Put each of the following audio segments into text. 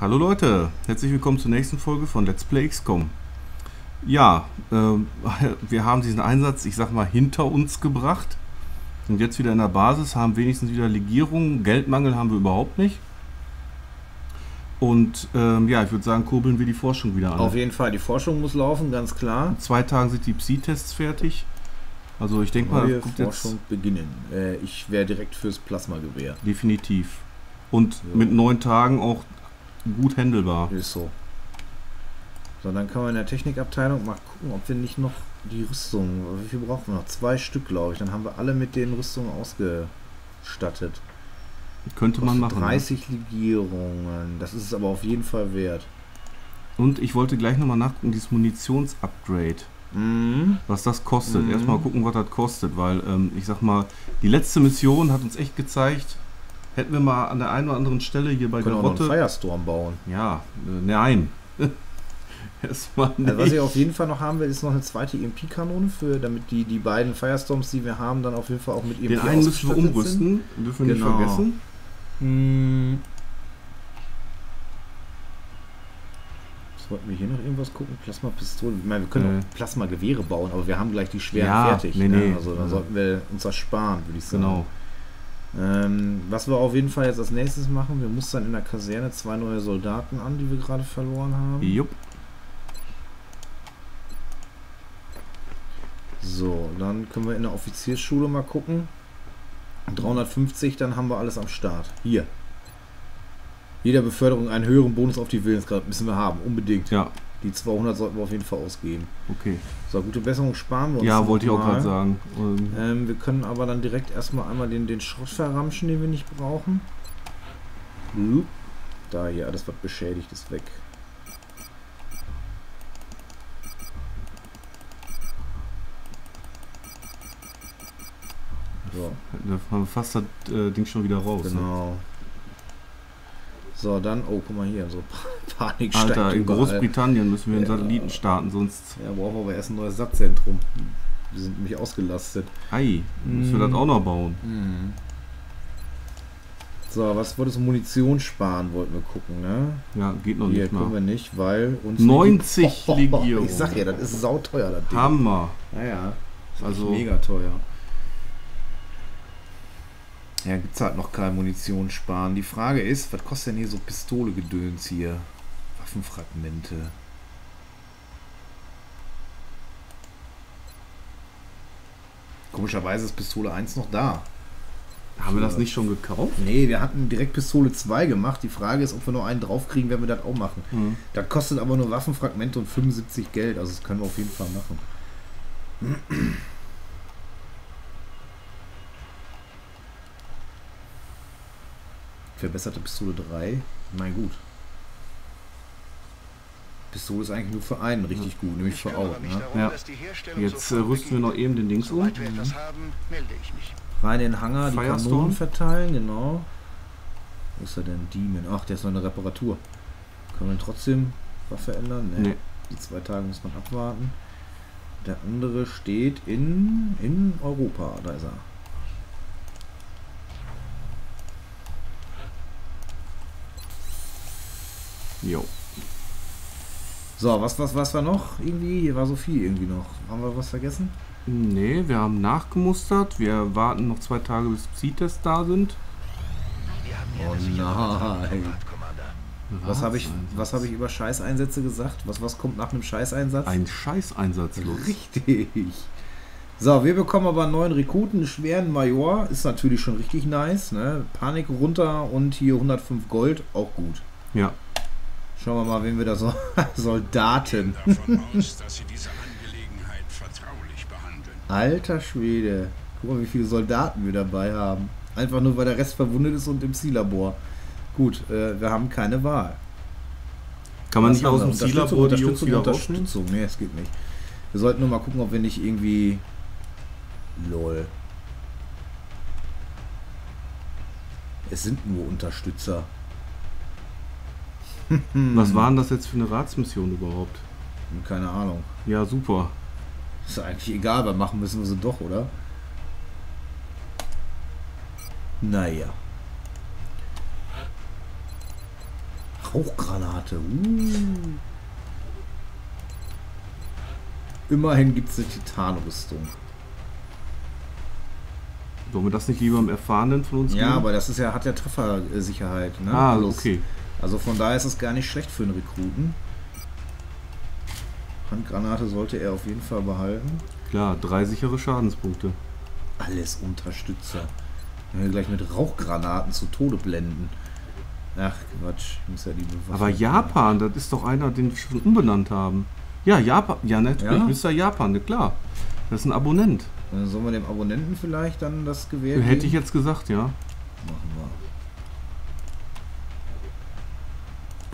Hallo Leute, herzlich willkommen zur nächsten Folge von Let's Play XCOM. Ja, wir haben diesen Einsatz, ich sag mal, hinter uns gebracht. Sind jetzt wieder in der Basis, haben wenigstens wieder Legierung, Geldmangel haben wir überhaupt nicht. Und ja, ich würde sagen, kurbeln wir die Forschung wieder an. Auf jeden Fall, die Forschung muss laufen, ganz klar. In 2 Tagen sind die Psi-Tests fertig. Also ich denke mal, wir Forschung jetzt beginnen. Ich wäre direkt fürs Plasma-Gewehr. Definitiv. Und ja, mit 9 Tagen auch gut handelbar. Ist so. So, dann kann man in der Technikabteilung mal gucken, ob wir nicht noch die Rüstung, wie viel brauchen wir noch? 2 Stück, glaube ich. Dann haben wir alle mit den Rüstungen ausgestattet. Könnte man machen. 30 Legierungen. Das ist es aber auf jeden Fall wert. Und ich wollte gleich nochmal nachgucken, dieses Munitionsupgrade. Mhm. Was das kostet. Mhm. Erstmal gucken, was das kostet, weil ich sag mal, die letzte Mission hat uns echt gezeigt, hätten wir mal an der einen oder anderen Stelle hier bei der Rotte einen Firestorm bauen. Ja, nein. Erstmal nicht. Also was ich auf jeden Fall noch haben will, ist noch eine zweite EMP-Kanone, damit die beiden Firestorms, die wir haben, dann auf jeden Fall auch mit EMP ausgestattet sind. Den einen müssen wir umrüsten, dürfen wir nicht vergessen. Hm. Wollten wir hier noch irgendwas gucken? Plasma-Pistole. Ich meine, wir können auch Plasma-Gewehre bauen, aber wir haben gleich die schweren fertig. Nee. Also dann sollten wir uns das sparen, würde ich sagen. Genau. Was wir auf jeden Fall jetzt als nächstes machen, wir mustern in der Kaserne 2 neue Soldaten an, die wir gerade verloren haben. Jupp. So, dann können wir in der Offiziersschule mal gucken. 350, dann haben wir alles am Start. Hier. Jeder Beförderung einen höheren Bonus auf die Willenskraft müssen wir haben, unbedingt. Ja. Die 200 sollten wir auf jeden Fall ausgeben. Okay. So, gute Besserung sparen wir uns. Ja, wollte ich auch gerade sagen. Wir können aber dann direkt erstmal einmal den Schrott verramschen, den wir nicht brauchen. Da hier, alles was beschädigt ist weg. So. Da haben wir fast das Ding schon wieder raus. Genau. Ne? So, dann, oh, guck mal hier, so Panik steigt überall. Alter, in Großbritannien müssen wir einen Satelliten starten, sonst... Ja, brauchen wir erst ein neues Satzzentrum. Wir sind nämlich ausgelastet. Ei, müssen wir das auch noch bauen. So, was wolltest du? Munition sparen, wollten wir gucken, ne? Ja, geht noch hier nicht mal. Hier können wir nicht, weil uns... 90 Legierungen. Ich sag ja, das ist sauteuer, das Ding. Hammer. Naja, das ist also mega teuer. Ja, gibt es halt noch keine Munition sparen. Die Frage ist, was kostet denn hier so Pistole-Gedöns hier? Waffenfragmente. Komischerweise ist Pistole 1 noch da. Haben wir das nicht schon gekauft? Nee, wir hatten direkt Pistole 2 gemacht. Die Frage ist, ob wir noch einen draufkriegen, wenn wir das auch machen. Das kostet aber nur Waffenfragmente und 75 Geld. Also das können wir auf jeden Fall machen. Verbesserte Pistole 3. Nein, gut. Pistole ist eigentlich nur für einen richtig gut, nämlich für Augen. Ne? Ja. Jetzt rüsten wir noch eben den Dings um. Rein in den Hangar, die Kanonen verteilen, genau. Wo ist er denn? Demon. Ach, der ist noch eine Reparatur. Können wir trotzdem Waffe ändern? Nee. Die 2 Tage muss man abwarten. Der andere steht in Europa. Da ist er. Jo. So, was war noch? Irgendwie, hier war so viel irgendwie noch. Haben wir was vergessen? Nee, wir haben nachgemustert. Wir warten noch 2 Tage, bis Psi-Tests da sind. Oh nein. Was hab ich über Scheißeinsätze gesagt? Was kommt nach einem Scheißeinsatz? Ein Scheißeinsatz los. Richtig. So, wir bekommen aber einen neuen Rekruten, einen schweren Major. Ist natürlich schon richtig nice, ne? Panik runter und hier 105 Gold, auch gut. Ja. Schauen wir mal, wen wir da so Soldaten. Ich gehe davon aus, dass sie diese Angelegenheit vertraulich behandeln. Alter Schwede. Guck mal, wie viele Soldaten wir dabei haben. Einfach nur, weil der Rest verwundet ist und im Ziellabor. Gut, wir haben keine Wahl. Kann man nicht aus dem Ziellabor die Jungs wieder rausnehmen? Nee, es geht nicht. Wir sollten nur mal gucken, ob wir nicht irgendwie... Lol. Es sind nur Unterstützer. Was war denn das jetzt für eine Ratsmission überhaupt? Keine Ahnung. Ja, super. Ist eigentlich egal, aber machen müssen wir sie doch, oder? Naja. Rauchgranate. Immerhin gibt es eine Titanrüstung. Wollen wir das nicht lieber am Erfahrenen von uns geben? Aber das ist ja, hat ja Treffersicherheit. Ne? Ah, okay. Also von daher ist es gar nicht schlecht für einen Rekruten. Handgranate sollte er auf jeden Fall behalten. Klar, 3 sichere Schadenspunkte. Alles Unterstützer. Wenn wir gleich mit Rauchgranaten zu Tode blenden. Ach Quatsch, ich muss ja die Bewaffnung. Aber Japan, das ist doch einer, den wir schon umbenannt haben. Ja, Japan, ja natürlich, ja? Mr. Japan, ne, klar. Das ist ein Abonnent. Dann sollen wir dem Abonnenten vielleicht dann das Gewehr geben? Hätte ich jetzt gesagt, ja. Machen wir.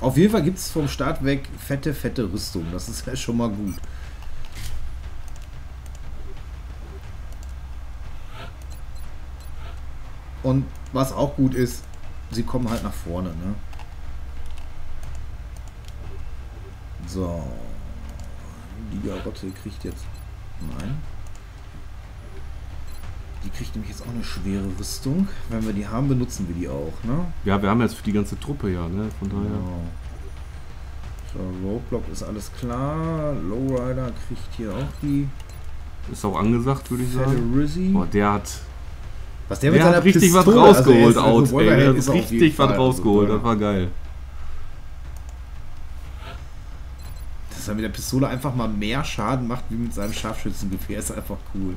Auf jeden Fall gibt es vom Start weg fette, fette Rüstung. Das ist ja schon mal gut. Und was auch gut ist, sie kommen halt nach vorne, ne? So. Die Garotte kriegt jetzt... Nein. Die kriegt nämlich jetzt auch eine schwere Rüstung. Wenn wir die haben, benutzen wir die auch, ne? Ja, wir haben jetzt für die ganze Truppe ja, ne? Von daher. Genau. So, Roadblock ist alles klar. Lowrider kriegt hier auch die. Ist auch angesagt, würde ich sagen. Boah, der hat... Was der mit seiner Pistole hat, rausgeholt, also ey, der hat richtig was rausgeholt, Out. Richtig was rausgeholt, das war geil. Dass er mit der Pistole einfach mal mehr Schaden macht, wie mit seinem Scharfschützengewehr, ist einfach cool.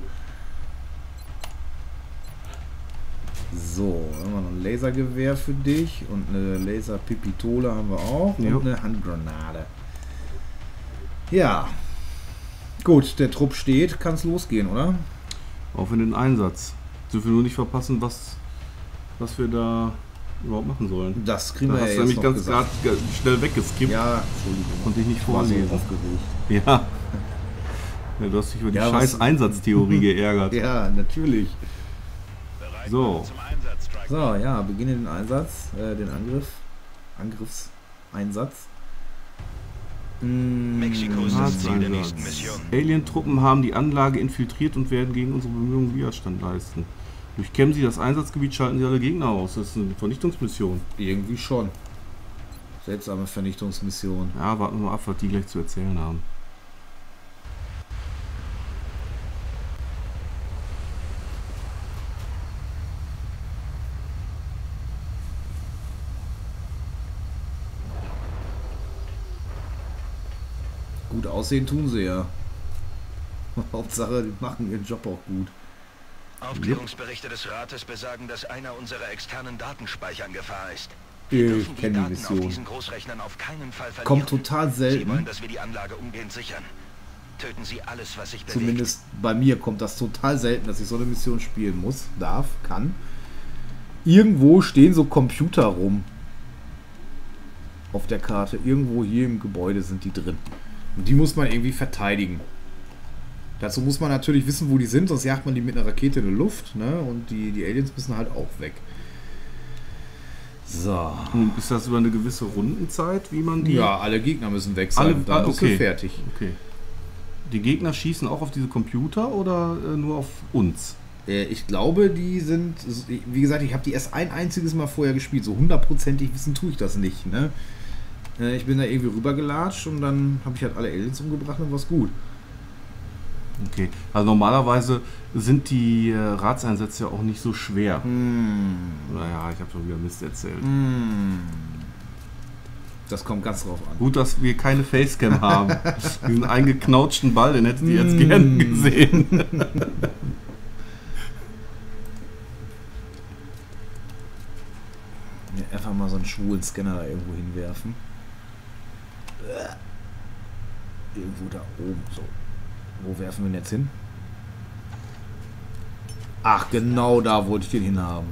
So, haben wir noch ein Lasergewehr für dich und eine Laserpistole haben wir auch und eine Handgranate. Ja. Gut, der Trupp steht, kann es losgehen, oder? Auf in den Einsatz. Dürfen wir nur nicht verpassen, was wir da überhaupt machen sollen. Das kriegen wir ja jetzt noch ganz gesagt. Ganz schnell weggeskippt. Ja, Entschuldigung. Konnte ich nicht vorlesen. Ja. Ja. Du hast dich über die scheiß Einsatztheorie geärgert. Ja, natürlich. So. So, ja, beginne den Einsatz, den Angriff. Angriffseinsatz. Mexiko ist das Ziel der nächsten Mission. Alien-Truppen haben die Anlage infiltriert und werden gegen unsere Bemühungen Widerstand leisten. Durchkämmen sie das Einsatzgebiet, schalten sie alle Gegner aus. Das ist eine Vernichtungsmission. Irgendwie schon. Seltsame Vernichtungsmission. Ja, warten wir mal ab, was die gleich zu erzählen haben. Gut aussehen tun sie ja. Hauptsache, die machen ihren Job auch gut. Aufklärungsberichte des Rates besagen, dass einer unserer externen Datenspeicher in Gefahr ist. Ich kenne die Mission. Auf diesen Großrechnern auf keinen Fall verlieren. Kommt total selten. Sie wollen, dass wir die Anlage umgehend sichern. Töten Sie alles, was sich bewegt. Zumindest bei mir kommt das total selten, dass ich so eine Mission spielen muss, darf, kann. Irgendwo stehen so Computer rum. Auf der Karte. Irgendwo hier im Gebäude sind die drin. Und die muss man irgendwie verteidigen. Dazu muss man natürlich wissen, wo die sind, sonst jagt man die mit einer Rakete in die Luft, ne? Und die Aliens müssen halt auch weg. So. Und ist das über eine gewisse Rundenzeit, wie man die... Ja, alle Gegner müssen weg sein. Alle, dann bist du fertig. Okay. Die Gegner schießen auch auf diese Computer oder nur auf uns? Ich glaube, die sind... Wie gesagt, ich habe die erst ein einziges Mal vorher gespielt. So hundertprozentig wissen tue ich das nicht, ne? Ich bin da irgendwie rübergelatscht und dann habe ich halt alle Aliens umgebracht und war's gut. Okay, also normalerweise sind die Ratseinsätze ja auch nicht so schwer. Naja, ich habe schon wieder Mist erzählt. Das kommt ganz drauf an. Gut, dass wir keine Facecam haben. Diesen eingeknautschten Ball, den hätten die jetzt gerne gesehen. Einfach mal so einen schwulen Scanner da irgendwo hinwerfen. Irgendwo da oben, so. Wo werfen wir ihn jetzt hin? Ach, genau da wollte ich den hinhaben.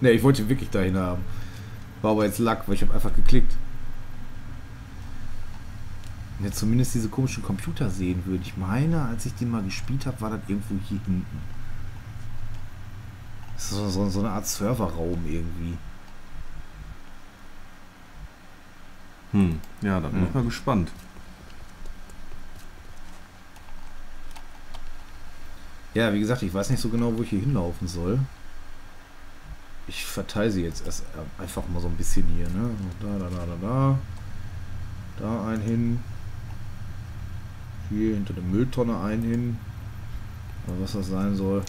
Ne, ich wollte ihn wirklich da hinhaben. War aber jetzt Lack, weil ich habe einfach geklickt. Wenn jetzt zumindest diese komischen Computer sehen würde. Ich meine, als ich den mal gespielt habe, war das irgendwo hier hinten. Das ist so eine Art Serverraum irgendwie. Ja, da bin ich mal gespannt. Ja, wie gesagt, ich weiß nicht so genau, wo ich hier hinlaufen soll. Ich verteile sie jetzt erst einfach mal so ein bisschen hier, ne? Da. Da ein hin. Hier hinter der Mülltonne ein hin. Oder was das sein soll.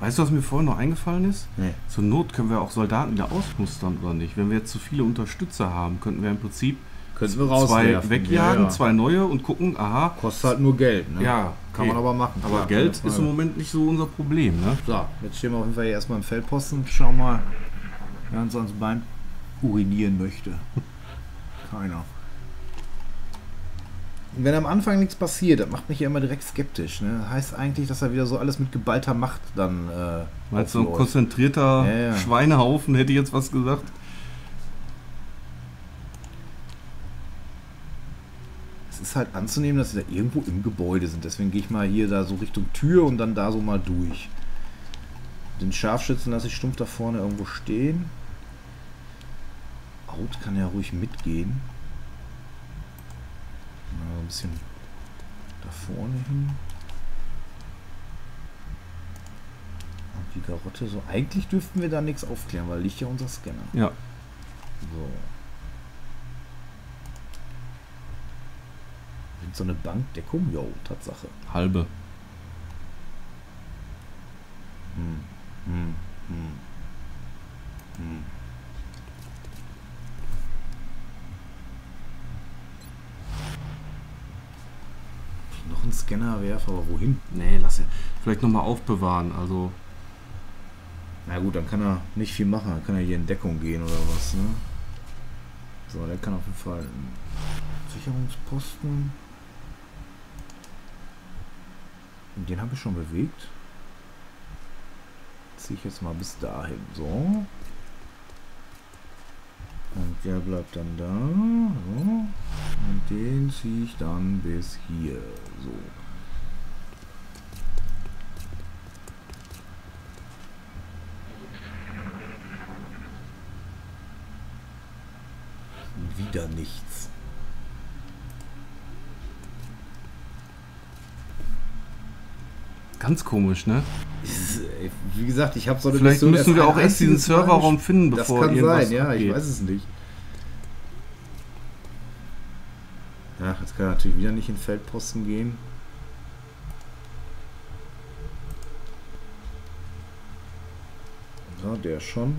Weißt du, was mir vorhin noch eingefallen ist? Nee. Zur Not können wir auch Soldaten wieder ausmustern, oder nicht? Wenn wir jetzt zu viele Unterstützer haben, könnten wir im Prinzip zwei wegjagen, ja. Zwei neue und gucken, aha. Kostet halt nur Geld, ne? Ja. Kann man aber machen. Aber klar, Geld ist im Moment nicht so unser Problem, ne? So, jetzt stehen wir auf jeden Fall hier erstmal im Feldposten. Schau mal, wer uns ans Bein urinieren möchte. Keiner. Wenn am Anfang nichts passiert, das macht mich ja immer direkt skeptisch. Ne? Heißt eigentlich, dass er wieder so alles mit geballter Macht dann. Also ein konzentrierter Schweinehaufen, hätte ich jetzt was gesagt. Es ist halt anzunehmen, dass sie da irgendwo im Gebäude sind. Deswegen gehe ich mal hier da so Richtung Tür und dann da so mal durch. Den Scharfschützen lasse ich stumpf da vorne irgendwo stehen. Out kann ja ruhig mitgehen. Mal ein bisschen da vorne hin. Und die Garotte so. Eigentlich dürften wir da nichts aufklären, weil liegt ja unser Scanner. Ja. So. Sind so eine Bankdeckung? Jo, Tatsache. Halbe. Noch einen Scanner werfen, aber wohin? Nee, lass ihn. Vielleicht nochmal aufbewahren, also... Na gut, dann kann er nicht viel machen, dann kann er hier in Deckung gehen oder was, ne? So, der kann auf jeden Fall... Sicherungsposten... Und den habe ich schon bewegt. Ziehe ich jetzt mal bis dahin, so. Und der bleibt dann da. So. Und den ziehe ich dann bis hier. So. Wieder nichts. Ganz komisch, ne? Wie gesagt, ich habe so eine Vielleicht Mission, müssen wir auch erst diesen Serverraum finden, bevor irgendwas Das kann sein, ja, ich weiß es nicht. Ja, jetzt kann er natürlich wieder nicht in den Feldposten gehen. Ja, der schon.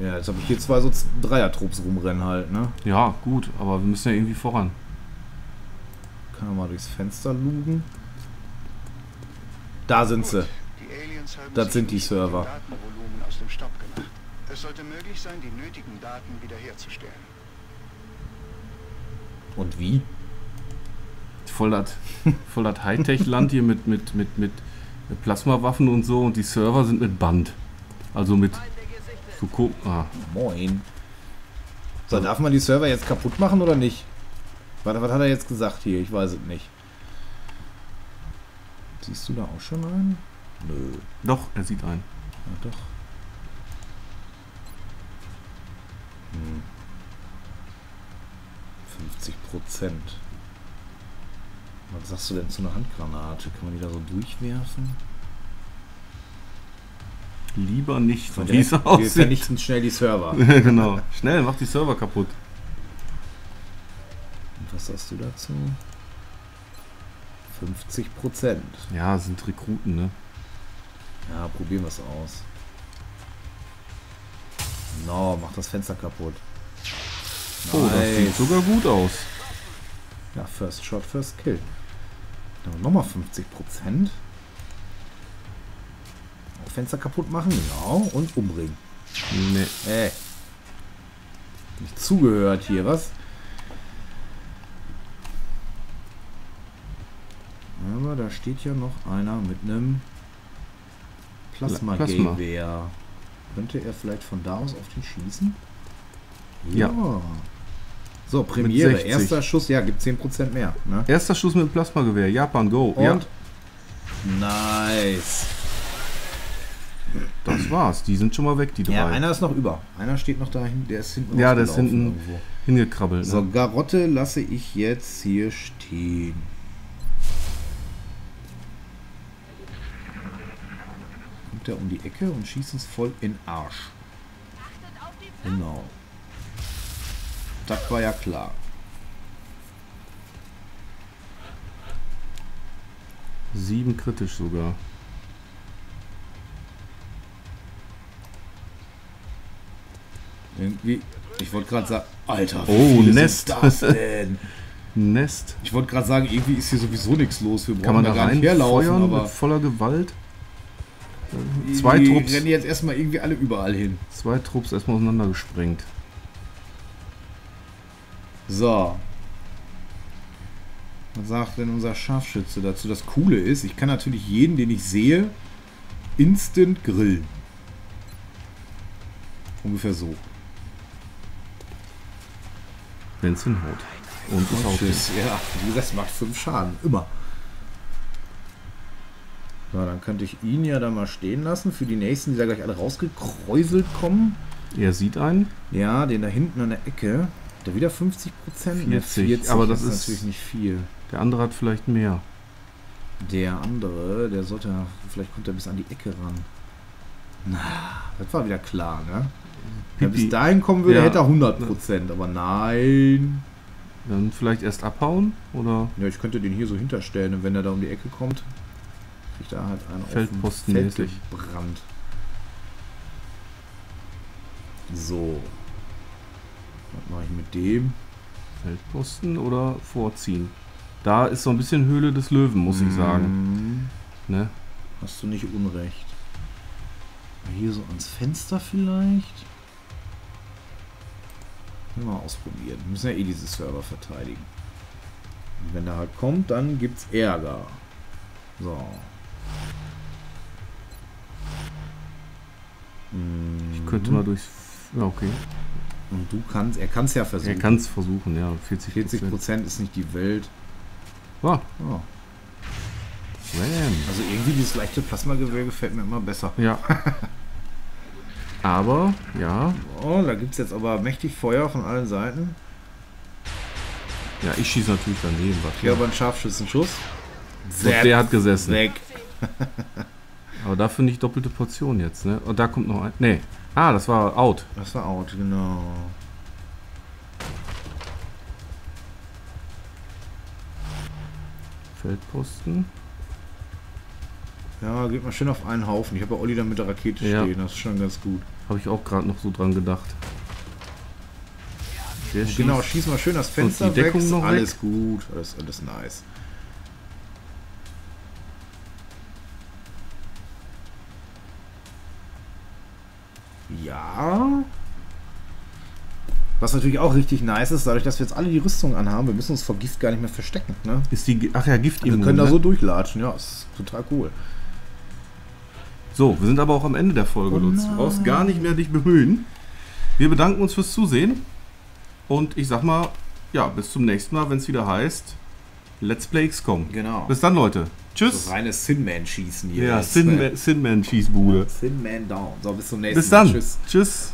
Ja, jetzt habe ich hier zwei so Dreier-Trupps rumrennen halt, ne? Ja, gut, aber wir müssen ja irgendwie voran. Kann er mal durchs Fenster lugen. Da sind sie. Das sind die Server. Datenvolumen aus dem Stopp gemacht. Es sollte möglich sein, die nötigen Daten wiederherzustellen. Und wie? Voll das Hightech-Land hier mit Plasmawaffen und so, und die Server sind mit Band. Also mit. Moin. So, darf man die Server jetzt kaputt machen oder nicht? Was hat er jetzt gesagt hier? Ich weiß es nicht. Siehst du da auch schon einen? Nö. Doch, er sieht einen. Ja, doch. Hm. 50%. Was sagst du denn zu einer Handgranate? Kann man die da so durchwerfen? Lieber nicht. So, wir vernichten schnell die Server. Genau. Schnell, mach die Server kaputt. Und was sagst du dazu? 50%. Ja, sind Rekruten, ne? Ja, probieren wir es aus. No, mach das Fenster kaputt. Nice. Oh, das sieht sogar gut aus. Ja, First Shot, First Kill. Dann nochmal 50%. Auch Fenster kaputt machen, genau. Und umbringen. Nee. Ey. Nicht zugehört hier, was? Aber da steht ja noch einer mit einem Plasma-Gewehr. Könnte er vielleicht von da aus auf den schießen? Ja. So, Premiere. Erster Schuss. Ja, gibt 10% mehr. Ne? Erster Schuss mit dem Plasma-Gewehr. Japan, go. Und? Ja. Nice. Das war's. Die sind schon mal weg, die drei. Ja, einer ist noch über. Einer steht noch da hinten. Der ist hinten. Ja, der ist hinten irgendwo hingekrabbelt. Ne? So, Garotte lasse ich jetzt hier stehen. Um die Ecke und schießt uns voll in Arsch. Genau. Das war ja klar. Sieben kritisch sogar. Irgendwie, ich wollte gerade sagen, Alter, oh, Nest. Das denn? Nest. Ich wollte gerade sagen, irgendwie ist hier sowieso nichts los. Wir brauchen kann man da gar nicht herlaufen, feuern, aber mit voller Gewalt. Zwei die Trupps. Die rennen jetzt erstmal irgendwie alle überall hin. Zwei Trupps erstmal auseinandergesprengt. So. Was sagt denn unser Scharfschütze dazu? Das Coole ist, ich kann natürlich jeden, den ich sehe, instant grillen. Ungefähr so. Wenn es hinhaut. Und es haut es. Ja, wie gesagt, macht 5 Schaden. Immer. So, dann könnte ich ihn ja da mal stehen lassen. Für die nächsten, die da gleich alle rausgekräuselt kommen. Er sieht einen. Ja, den da hinten an der Ecke. Da wieder 50%. 40, aber das ist natürlich nicht viel. Der andere hat vielleicht mehr. Der andere, der sollte, vielleicht kommt er bis an die Ecke ran. Na, das war wieder klar, ne? Wenn er bis dahin kommen würde, ja, hätte er 100%, aber nein. Dann vielleicht erst abhauen, oder? Ja, ich könnte den hier so hinterstellen und wenn er da um die Ecke kommt, kriegt er halt einen Feldpostenmäßig Brand. So. Was mache ich mit dem? Feldposten oder vorziehen? Da ist so ein bisschen Höhle des Löwen, muss ich sagen. Ne? Hast du nicht unrecht. Hier so ans Fenster vielleicht? Mal ausprobieren. Wir müssen ja eh diese Server verteidigen. Und wenn der halt kommt, dann gibt's Ärger. So. Ich könnte mal durchs... Ja, okay. Und du kannst... Er kann es ja versuchen. Er kann es versuchen, ja. 40% ist nicht die Welt. Ah. Oh. Also irgendwie dieses leichte Plasma-Gewehr gefällt mir immer besser. Ja. Aber, ja. Oh, da gibt es jetzt aber mächtig Feuer von allen Seiten. Ja, ich schieße natürlich daneben. Hier aber ein Scharfschützenschuss. Der hat gesessen. Weg. Aber dafür nicht doppelte Portion jetzt, ne? Und da kommt noch ein... Ne. Ah, das war out. Das war out, genau. Feldposten. Ja, geht mal schön auf einen Haufen. Ich habe ja Olli da mit der Rakete stehen, ja, das ist schon ganz gut. Habe ich auch gerade noch so dran gedacht. Der schießt. Genau, schieß mal schön das Fenster und die Deckung weg. Noch alles weg. Gut, alles nice. Ja. Was natürlich auch richtig nice ist, dadurch, dass wir jetzt alle die Rüstung anhaben, wir müssen uns vor Gift gar nicht mehr verstecken. Ne? Ist die, ach ja, Gift immun. Wir können da so durchlatschen, ja, ist total cool. So, wir sind aber auch am Ende der Folge, Lutz. Du brauchst gar nicht mehr dich bemühen. Wir bedanken uns fürs Zusehen und ich sag mal, ja, bis zum nächsten Mal, wenn es wieder heißt, Let's Play XCOM. Genau. Bis dann, Leute. Tschüss. So reines Sinman-Schießen hier. Ja, Sinman-Schießbude. Sinman down. So, bis zum nächsten Mal. Bis dann. Tschüss. Tschüss.